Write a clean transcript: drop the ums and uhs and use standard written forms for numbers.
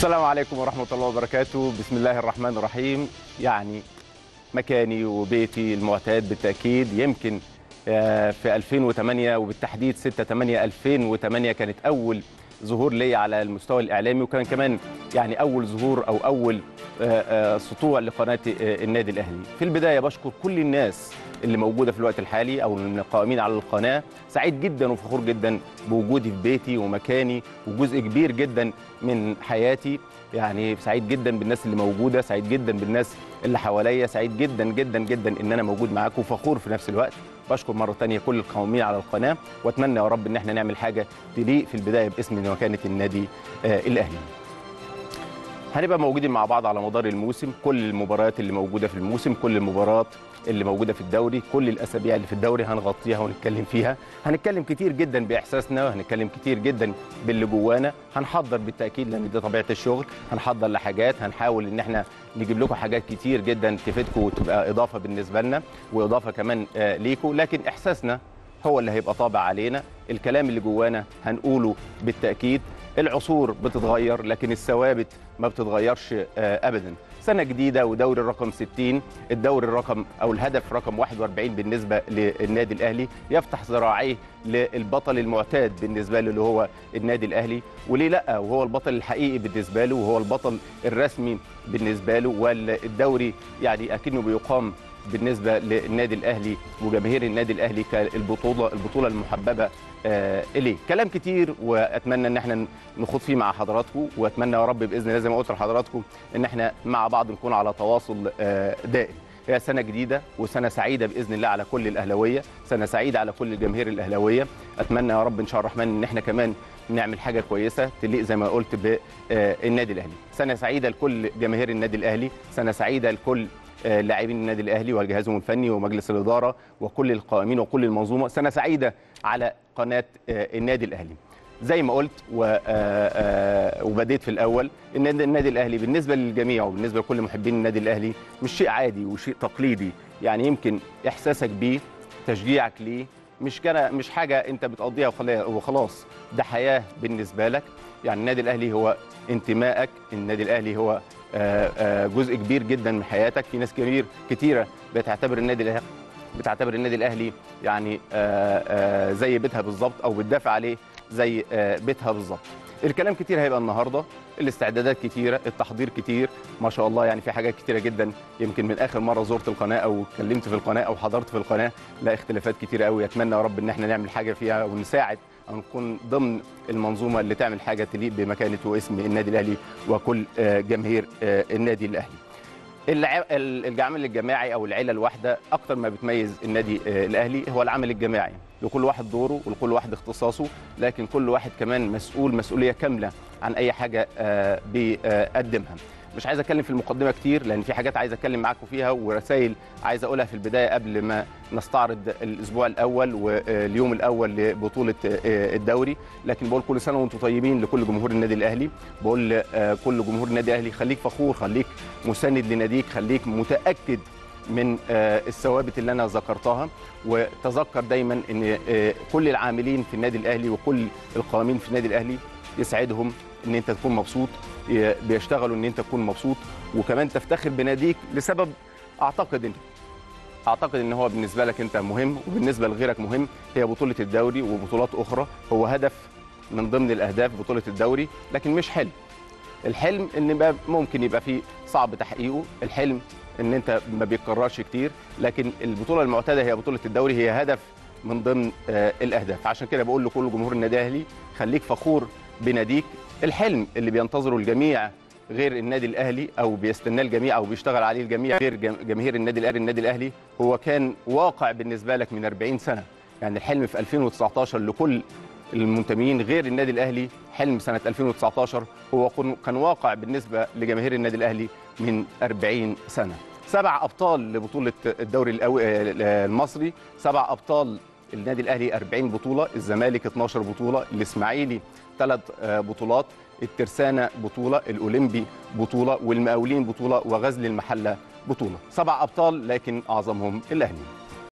السلام عليكم ورحمة الله وبركاته. بسم الله الرحمن الرحيم. يعني مكاني وبيتي المعتاد بالتأكيد. يمكن في 2008 وبالتحديد 6/8/2008 كانت أول ظهور لي على المستوى الإعلامي، وكان كمان يعني أول ظهور أو أول سطوع لقناة النادي الأهلي. في البداية بشكر كل الناس اللي موجودة في الوقت الحالي أو القائمين على القناة. سعيد جدا وفخور جدا بوجودي في بيتي ومكاني وجزء كبير جدا من حياتي. يعني سعيد جدا بالناس اللي موجودة، سعيد جدا بالناس اللي حواليا، سعيد جدا جدا جدا إن أنا موجود معاكم وفخور في نفس الوقت. بشكر مرة تانية كل القائمين على القناة، وأتمنى يا رب إن احنا نعمل حاجة تليق في البداية باسم ومكانة النادي الأهلي. هنبقى موجودين مع بعض على مدار الموسم، كل المباريات اللي موجودة في الموسم، كل المباريات اللي موجودة في الدوري، كل الأسابيع اللي في الدوري هنغطيها ونتكلم فيها. هنتكلم كتير جدا بإحساسنا، وهنتكلم كتير جدا باللي جوانا. هنحضر بالتأكيد لأن دي طبيعة الشغل، هنحضر لحاجات، هنحاول إن احنا نجيب لكم حاجات كتير جدا تفيدكم وتبقى إضافة بالنسبة لنا وإضافة كمان ليكم. لكن إحساسنا هو اللي هيبقى طابع علينا، الكلام اللي جوانا هنقوله بالتأكيد. العصور بتتغير لكن الثوابت ما بتتغيرش أبدا. سنة جديدة ودوري الرقم 60، الدوري الرقم أو الهدف رقم 41 بالنسبة للنادي الأهلي، يفتح ذراعيه للبطل المعتاد بالنسبة له اللي هو النادي الأهلي، وليه لأ، وهو البطل الحقيقي بالنسبة له وهو البطل الرسمي بالنسبة له. والدوري يعني أكنه بيقام بالنسبة للنادي الأهلي وجماهير النادي الأهلي كالبطولة المحببة إليه. كلام كتير وأتمنى إن احنا نخوض فيه مع حضراتكم، وأتمنى يا رب بإذن الله زي ما قلت لحضراتكم إن احنا مع بعض نكون على تواصل دائم. هي سنة جديدة وسنة سعيدة بإذن الله على كل الأهلاوية، سنة سعيدة على كل الجماهير الأهلاوية. أتمنى يا رب إن شاء الرحمن إن احنا كمان نعمل حاجة كويسة تليق زي ما قلت بالنادي الأهلي. سنة سعيدة لكل جماهير النادي الأهلي، سنة سعيدة لكل لاعبين النادي الاهلي وجهازهم الفني ومجلس الاداره وكل القائمين وكل المنظومه. سنه سعيده على قناه النادي الاهلي. زي ما قلت وبديت في الاول، ان النادي الاهلي بالنسبه للجميع وبالنسبه لكل محبين النادي الاهلي مش شيء عادي وشيء تقليدي. يعني يمكن احساسك بيه، تشجيعك ليه، مش حاجه انت بتقضيها وخلاص، ده حياه بالنسبه لك. يعني النادي الاهلي هو انتمائك، النادي الاهلي هو جزء كبير جدا من حياتك. في ناس كتيره بتعتبر النادي الاهلي يعني زي بيتها بالظبط، او بتدافع عليه زي بيتها بالظبط. الكلام كتير هيبقى النهارده، الاستعدادات كتيره، التحضير كتير ما شاء الله. يعني في حاجات كتيره جدا، يمكن من اخر مره زرت القناه او اتكلمت في القناه او حضرت في القناه لا اختلافات كتيره قوي. اتمنى يا رب ان احنا نعمل حاجه فيها ونساعد ونكون ضمن المنظومه اللي تعمل حاجه تليق بمكانه واسم النادي الاهلي وكل جماهير النادي الاهلي. العمل الجماعي او العيله الواحده اكتر ما بتميز النادي الاهلي هو العمل الجماعي. لكل واحد دوره ولكل واحد اختصاصه، لكن كل واحد كمان مسؤول مسؤوليه كامله عن اي حاجه بيقدمها. مش عايز اتكلم في المقدمه كتير لان في حاجات عايز اتكلم معاكم فيها ورسائل عايز اقولها في البدايه قبل ما نستعرض الاسبوع الاول واليوم الاول لبطوله الدوري. لكن بقول كل سنه وانتم طيبين لكل جمهور النادي الاهلي، بقول كل جمهور النادي الاهلي خليك فخور، خليك مساند لناديك، خليك متاكد من الثوابت اللي انا ذكرتها. وتذكر دايما ان كل العاملين في النادي الاهلي وكل القائمين في النادي الاهلي يسعدهم ان انت تكون مبسوط، بيشتغلوا ان انت تكون مبسوط وكمان تفتخر بناديك لسبب اعتقد ان هو بالنسبه لك انت مهم وبالنسبه لغيرك مهم. هي بطوله الدوري وبطولات اخرى، هو هدف من ضمن الاهداف بطوله الدوري، لكن مش حلم. الحلم ان ممكن يبقى فيه صعب تحقيقه، الحلم ان انت ما بيتكررش كتير، لكن البطوله المعتاده هي بطوله الدوري، هي هدف من ضمن الاهداف. عشان كده بقول لكل جمهور النادي الاهلي خليك فخور بناديك. الحلم اللي بينتظره الجميع غير النادي الاهلي او بيستناه الجميع او بيشتغل عليه الجميع غير جماهير النادي الاهلي هو كان واقع بالنسبه لك من 40 سنه. يعني الحلم في 2019 لكل المنتمين غير النادي الاهلي، حلم سنه 2019 هو كان واقع بالنسبه لجماهير النادي الاهلي من 40 سنه. 7 أبطال لبطوله الدوري المصري، 7 أبطال النادي الاهلي، 40 بطوله، الزمالك 12 بطوله، الاسماعيلي 3 بطولات، الترسانه بطوله، الاولمبي بطوله، والمقاولين بطوله، وغزل المحله بطوله. 7 أبطال لكن اعظمهم الاهلي.